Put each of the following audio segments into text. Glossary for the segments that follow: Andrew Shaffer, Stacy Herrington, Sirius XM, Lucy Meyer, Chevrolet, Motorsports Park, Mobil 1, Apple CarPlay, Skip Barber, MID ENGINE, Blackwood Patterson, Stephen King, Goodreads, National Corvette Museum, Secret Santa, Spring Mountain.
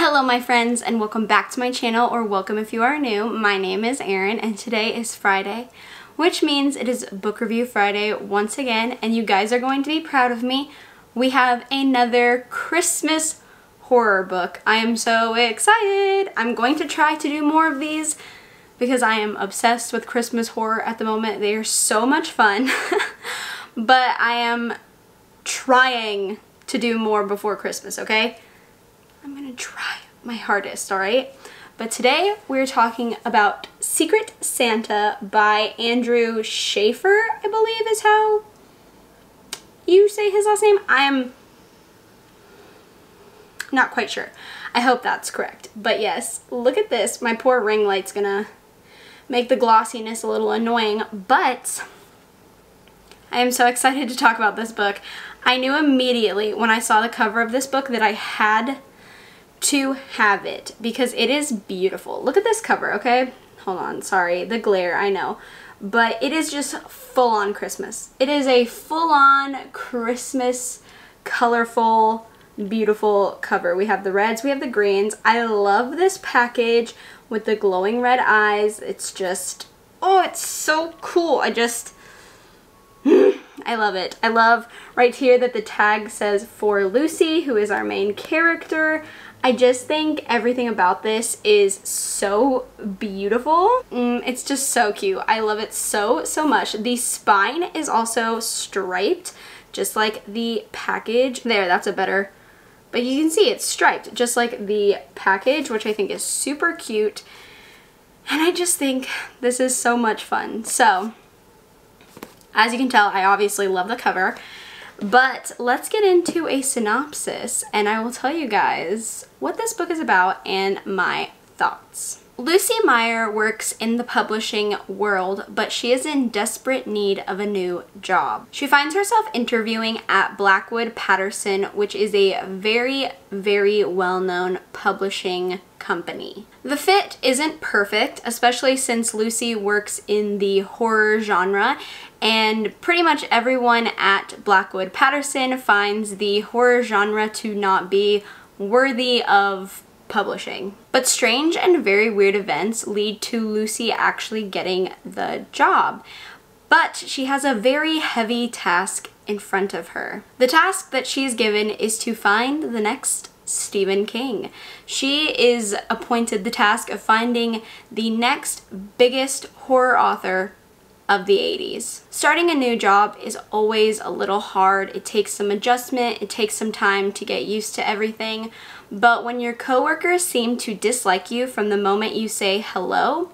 Hello my friends and welcome back to my channel, or welcome if you are new. My name is Erin and today is Friday, which means it is Book Review Friday once again, and you guys are going to be proud of me. We have another Christmas horror book. I am so excited. I'm going to try to do more of these because I am obsessed with Christmas horror at the moment. They are so much fun. But I am trying to do more before Christmas, okay? I'm gonna try my hardest, alright? But today we're talking about Secret Santa by Andrew Shaffer, I believe is how you say his last name. I'm not quite sure. I hope that's correct. But yes, look at this. My poor ring light's gonna make the glossiness a little annoying, but I am so excited to talk about this book. I knew immediately when I saw the cover of this book that I had to have it because it is beautiful. Look at this cover, okay? Hold on, sorry, the glare, I know. But it is just full-on Christmas. It is a full-on Christmas, colorful, beautiful cover. We have the reds, we have the greens. I love this package with the glowing red eyes. It's just, oh, it's so cool. I just, I love it. I love right here that the tag says for Lucy, who is our main character. I just think everything about this is so beautiful. It's just so cute. I love it so, so much. The spine is also striped, just like the package. There, that's a better, but you can see it's striped, just like the package, which I think is super cute. And I just think this is so much fun. So, as you can tell, I obviously love the cover. But let's get into a synopsis and I will tell you guys what this book is about and my thoughts. Lucy Meyer works in the publishing world, but she is in desperate need of a new job. She finds herself interviewing at Blackwood Patterson, which is a very, very well-known publishing company. The fit isn't perfect, especially since Lucy works in the horror genre, and pretty much everyone at Blackwood Patterson finds the horror genre to not be worthy of publishing. But strange and very weird events lead to Lucy actually getting the job. But she has a very heavy task in front of her. The task that she is given is to find the next Stephen King. She is appointed the task of finding the next biggest horror author of the 80s. Starting a new job is always a little hard. It takes some adjustment, it takes some time to get used to everything, but when your coworkers seem to dislike you from the moment you say hello,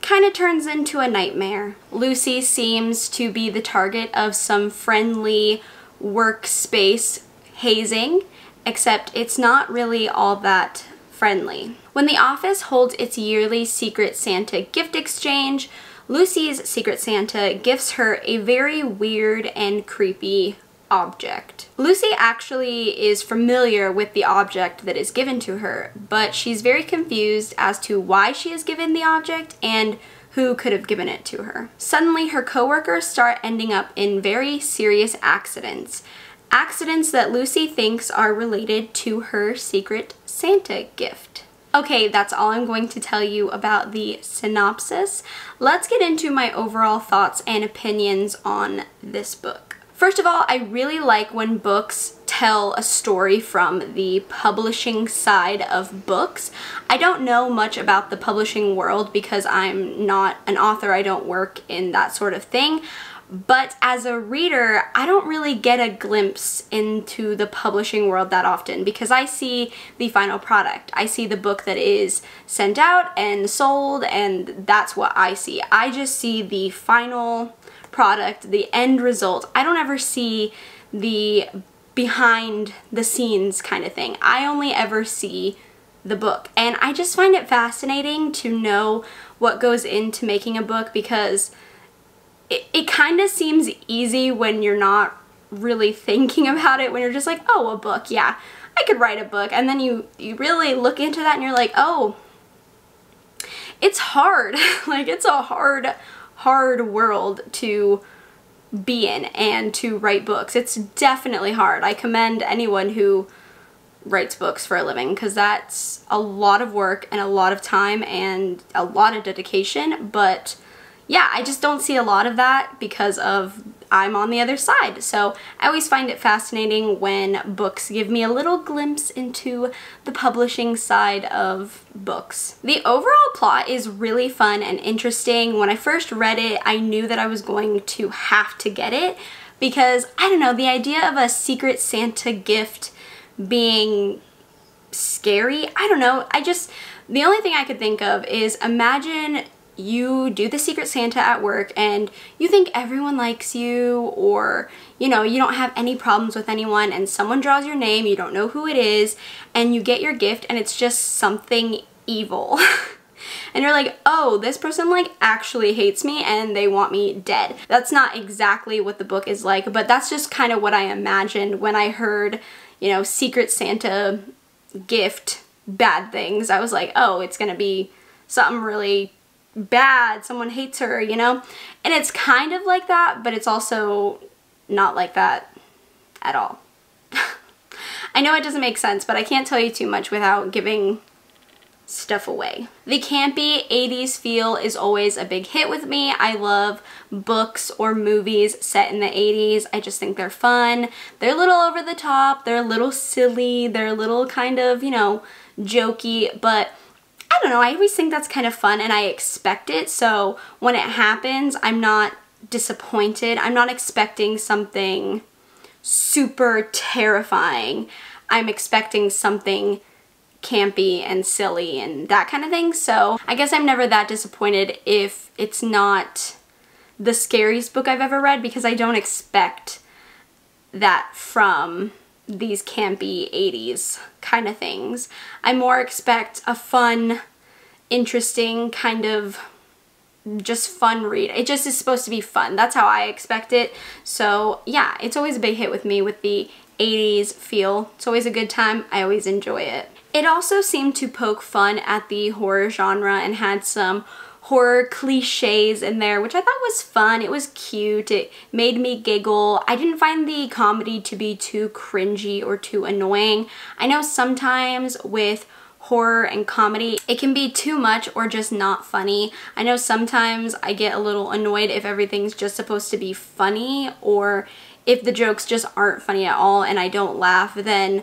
kind of turns into a nightmare. Lucy seems to be the target of some friendly workspace hazing, except it's not really all that friendly. When the office holds its yearly Secret Santa gift exchange, Lucy's Secret Santa gifts her a very weird and creepy object. Lucy actually is familiar with the object that is given to her, but she's very confused as to why she is given the object and who could have given it to her. Suddenly, her coworkers start ending up in very serious accidents. Accidents that Lucy thinks are related to her Secret Santa gift. Okay, that's all I'm going to tell you about the synopsis. Let's get into my overall thoughts and opinions on this book. First of all, I really like when books tell a story from the publishing side of books. I don't know much about the publishing world because I'm not an author, I don't work in that sort of thing. But as a reader, I don't really get a glimpse into the publishing world that often because I see the final product. I see the book that is sent out and sold, and that's what I see. I just see the final product, the end result. I don't ever see the behind the scenes kind of thing. I only ever see the book. And I just find it fascinating to know what goes into making a book because it kind of seems easy when you're not really thinking about it, when you're just like, oh, a book, yeah, I could write a book. And then you really look into that and you're like, oh, it's hard. Like, it's a hard world to be in and to write books. It's definitely hard. I commend anyone who writes books for a living, because that's a lot of work and a lot of time and a lot of dedication. But yeah, I just don't see a lot of that because of I'm on the other side. So I always find it fascinating when books give me a little glimpse into the publishing side of books. The overall plot is really fun and interesting. When I first read it, I knew that I was going to have to get it because, I don't know, the idea of a Secret Santa gift being scary, I don't know. The only thing I could think of is imagine you do the Secret Santa at work and you think everyone likes you, or you know, you don't have any problems with anyone, and someone draws your name, you don't know who it is, and you get your gift and it's just something evil. And you're like, oh, this person like actually hates me and they want me dead. That's not exactly what the book is like, but that's just kind of what I imagined when I heard, you know, Secret Santa gift bad things. I was like, oh, it's gonna be something really bad, someone hates her, you know? And it's kind of like that, but it's also not like that at all. I know it doesn't make sense, but I can't tell you too much without giving stuff away. The campy 80s feel is always a big hit with me. I love books or movies set in the 80s. I just think they're fun. They're a little over the top, they're a little silly, they're a little kind of, you know, jokey, but I don't know, I always think that's kind of fun and I expect it, so when it happens, I'm not disappointed. I'm not expecting something super terrifying. I'm expecting something campy and silly and that kind of thing, so I guess I'm never that disappointed if it's not the scariest book I've ever read, because I don't expect that from these campy 80s kind of things. I more expect a fun, interesting kind of just fun read. It just is supposed to be fun. That's how I expect it. So yeah, it's always a big hit with me with the 80s feel. It's always a good time. I always enjoy it. It also seemed to poke fun at the horror genre and had some horror cliches in there, which I thought was fun. It was cute. It made me giggle. I didn't find the comedy to be too cringy or too annoying. I know sometimes with horror and comedy, it can be too much or just not funny. I know sometimes I get a little annoyed if everything's just supposed to be funny, or if the jokes just aren't funny at all and I don't laugh, then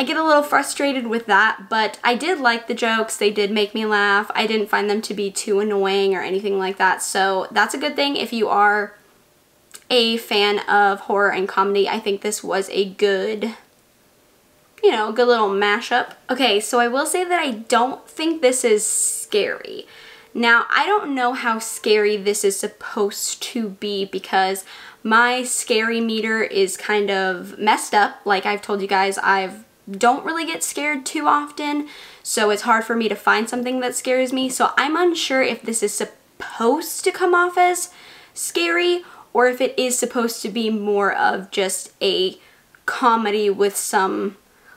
I get a little frustrated with that, but I did like the jokes. They did make me laugh. I didn't find them to be too annoying or anything like that, so that's a good thing. If you are a fan of horror and comedy, I think this was a good, you know, good little mashup. Okay, so I will say that I don't think this is scary. Now, I don't know how scary this is supposed to be because my scary meter is kind of messed up. Like I've told you guys, I've don't really get scared too often, so it's hard for me to find something that scares me, so I'm unsure if this is supposed to come off as scary or if it is supposed to be more of just a comedy with some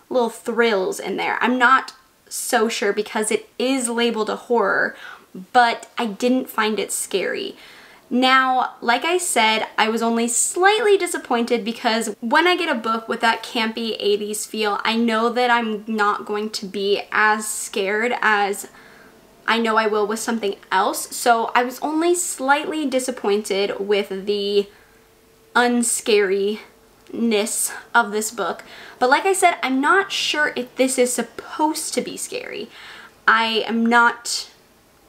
little thrills in there. I'm not so sure because it is labeled a horror, but I didn't find it scary. Now, like I said, I was only slightly disappointed because when I get a book with that campy 80s feel, I know that I'm not going to be as scared as I know I will with something else. So I was only slightly disappointed with the unscariness of this book. But like I said, I'm not sure if this is supposed to be scary. I am not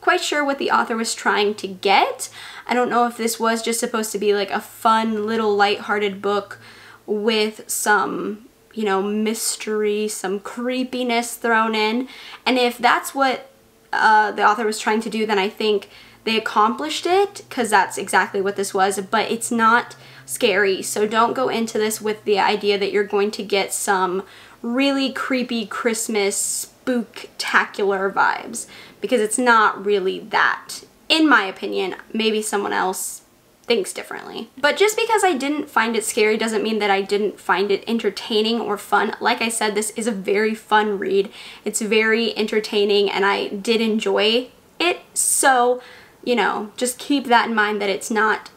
quite sure what the author was trying to get. I don't know if this was just supposed to be like a fun little lighthearted book with some, you know, mystery, some creepiness thrown in. And if that's what the author was trying to do, then I think they accomplished it, because that's exactly what this was, but it's not scary. So don't go into this with the idea that you're going to get some really creepy Christmas spooktacular vibes, because it's not really that. In my opinion, maybe someone else thinks differently. But just because I didn't find it scary doesn't mean that I didn't find it entertaining or fun. Like I said, this is a very fun read. It's very entertaining and I did enjoy it. So, you know, just keep that in mind, that it's not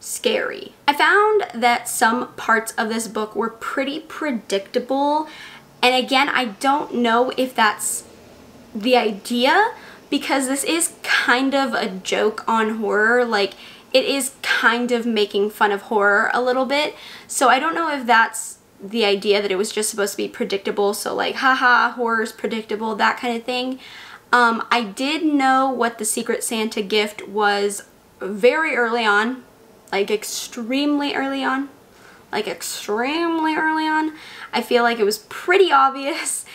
scary. I found that some parts of this book were pretty predictable And again, I don't know if that's the idea, because this is kind of a joke on horror. Like, it is kind of making fun of horror a little bit. So I don't know if that's the idea, that it was just supposed to be predictable. So like, haha, horror's predictable, that kind of thing. I did know what the Secret Santa gift was very early on, like extremely early on. I feel like it was pretty obvious,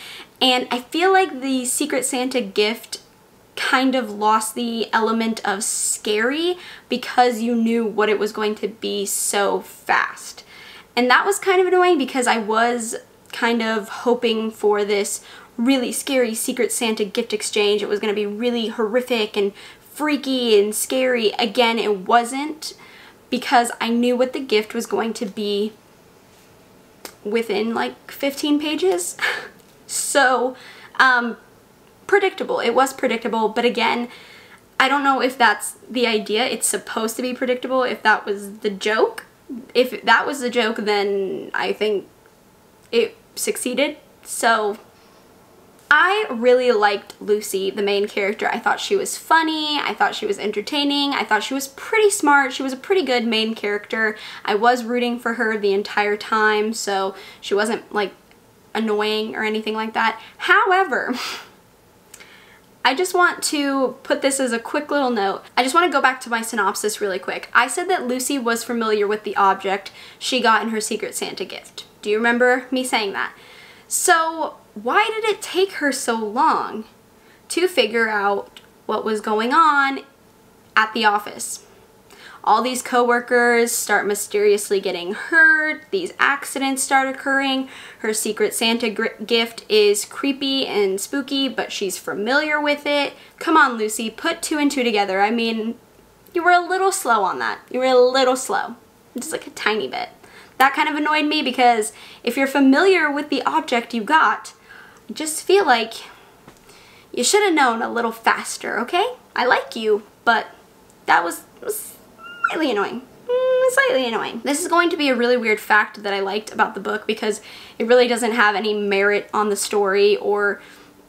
and I feel like the Secret Santa gift kind of lost the element of scary because you knew what it was going to be so fast. And that was kind of annoying, because I was kind of hoping for this really scary Secret Santa gift exchange. It was going to be really horrific and freaky and scary. Again, it wasn't, because I knew what the gift was going to be within like 15 pages. So, predictable. It was predictable, but again, I don't know if that's the idea. It's supposed to be predictable, if that was the joke. If that was the joke, then I think it succeeded. So, I really liked Lucy, the main character. I thought she was funny, I thought she was entertaining, I thought she was pretty smart, she was a pretty good main character. I was rooting for her the entire time, so she wasn't like annoying or anything like that. However, I just want to put this as a quick little note. I just want to go back to my synopsis really quick. I said that Lucy was familiar with the object she got in her Secret Santa gift. Do you remember me saying that? So, why did it take her so long to figure out what was going on at the office? All these coworkers start mysteriously getting hurt, these accidents start occurring, her Secret Santa gift is creepy and spooky, but she's familiar with it. Come on, Lucy, put two and two together. I mean, you were a little slow on that. You were a little slow, just like a tiny bit. That kind of annoyed me, because if you're familiar with the object you got, I just feel like you should have known a little faster, okay? I like you, but that was slightly annoying. This is going to be a really weird fact that I liked about the book, because it really doesn't have any merit on the story or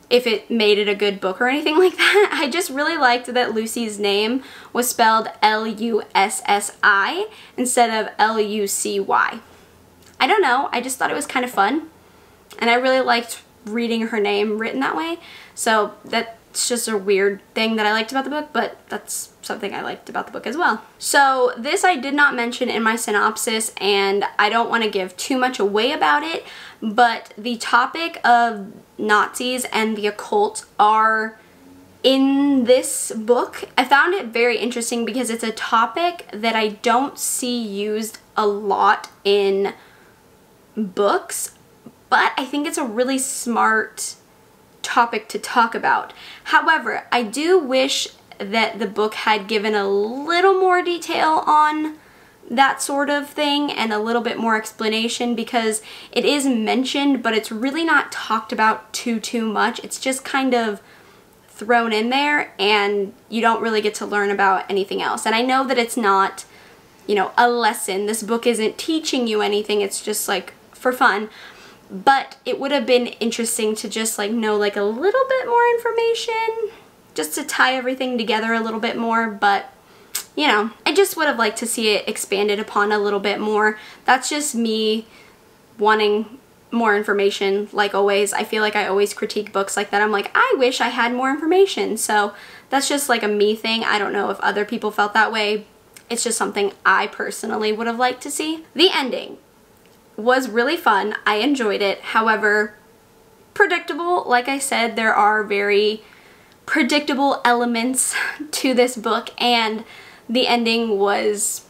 if it made it a good book or anything like that. I just really liked that Lucy's name was spelled L-U-S-S-I instead of L-U-C-Y. I don't know, I just thought it was kind of fun, and I really liked reading her name written that way. So that's just a weird thing that I liked about the book, but that's something I liked about the book as well. So this I did not mention in my synopsis, and I don't want to give too much away about it, but the topic of Nazis and the occult are in this book. I found it very interesting because it's a topic that I don't see used a lot in books, but I think it's a really smart topic to talk about. However, I do wish that the book had given a little more detail on that sort of thing and a little bit more explanation, because it is mentioned, but it's really not talked about too much. It's just kind of thrown in there, and you don't really get to learn about anything else. And I know that it's not, you know, a lesson. This book isn't teaching you anything. It's just like for fun. But it would have been interesting to just like know like a little bit more information, just to tie everything together a little bit more. But you know, I just would have liked to see it expanded upon a little bit more. That's just me wanting more information, like always. I feel like I always critique books like that. I'm like, I wish I had more information. So that's just like a me thing. I don't know if other people felt that way. It's just something I personally would have liked to see. The ending was really fun. I enjoyed it. However, predictable. Like I said, there are very predictable elements to this book, and the ending was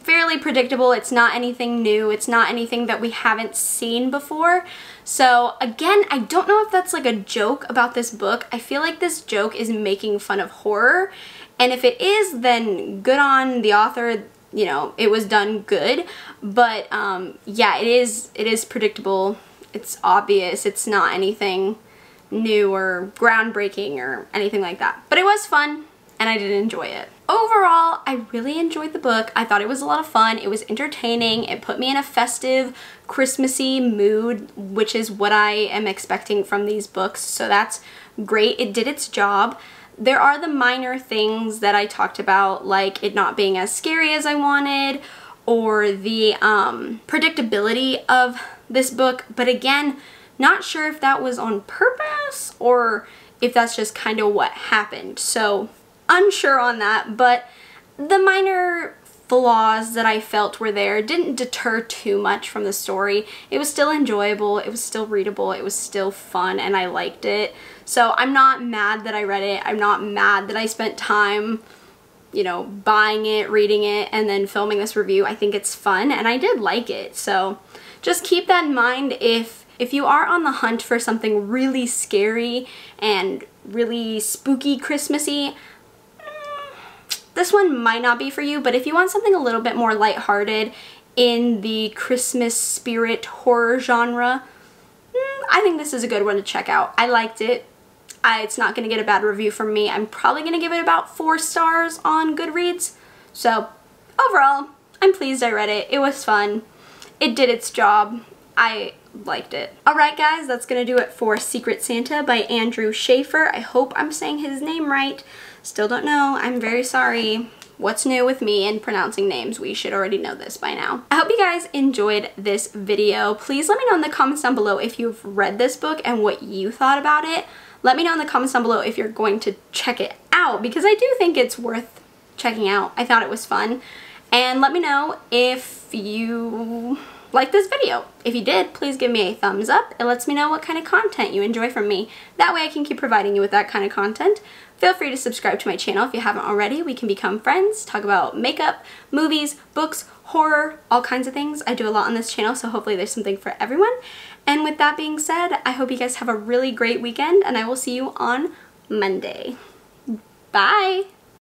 fairly predictable. It's not anything new. It's not anything that we haven't seen before. So again, I don't know if that's like a joke about this book. I feel like this joke is making fun of horror, and if it is, then good on the author. You know, it was done good, but yeah, it is predictable. It's obvious. It's not anything new or groundbreaking or anything like that. But it was fun, and I did enjoy it. overall, I really enjoyed the book. I thought it was a lot of fun. It was entertaining. It put me in a festive, Christmassy mood, which is what I am expecting from these books, so that's great. It did its job. There are the minor things that I talked about, like it not being as scary as I wanted, or the predictability of this book, but again, not sure if that was on purpose or if that's just kind of what happened. So unsure on that, but the minor flaws that I felt were there didn't deter too much from the story. It was still enjoyable, it was still readable, it was still fun, and I liked it. So I'm not mad that I read it, I'm not mad that I spent time, you know, buying it, reading it, and then filming this review. I think it's fun, and I did like it. So just keep that in mind if you are on the hunt for something really scary and really spooky Christmassy. This one might not be for you, but if you want something a little bit more lighthearted in the Christmas spirit horror genre, I think this is a good one to check out. I liked it. It's not going to get a bad review from me. I'm probably going to give it about 4 stars on Goodreads. So overall, I'm pleased I read it. It was fun. It did its job. I liked it. Alright guys, that's going to do it for Secret Santa by Andrew Shaffer. I hope I'm saying his name right. Still don't know. I'm very sorry. What's new with me and pronouncing names? We should already know this by now. I hope you guys enjoyed this video. Please let me know in the comments down below if you've read this book and what you thought about it. Let me know in the comments down below if you're going to check it out, because I do think it's worth checking out. I thought it was fun. And let me know if you like this video. If you did, please give me a thumbs up. It lets me know what kind of content you enjoy from me. That way I can keep providing you with that kind of content. Feel free to subscribe to my channel if you haven't already. We can become friends, talk about makeup, movies, books, horror, all kinds of things. I do a lot on this channel, so hopefully there's something for everyone. And with that being said, I hope you guys have a really great weekend, and I will see you on Monday. Bye!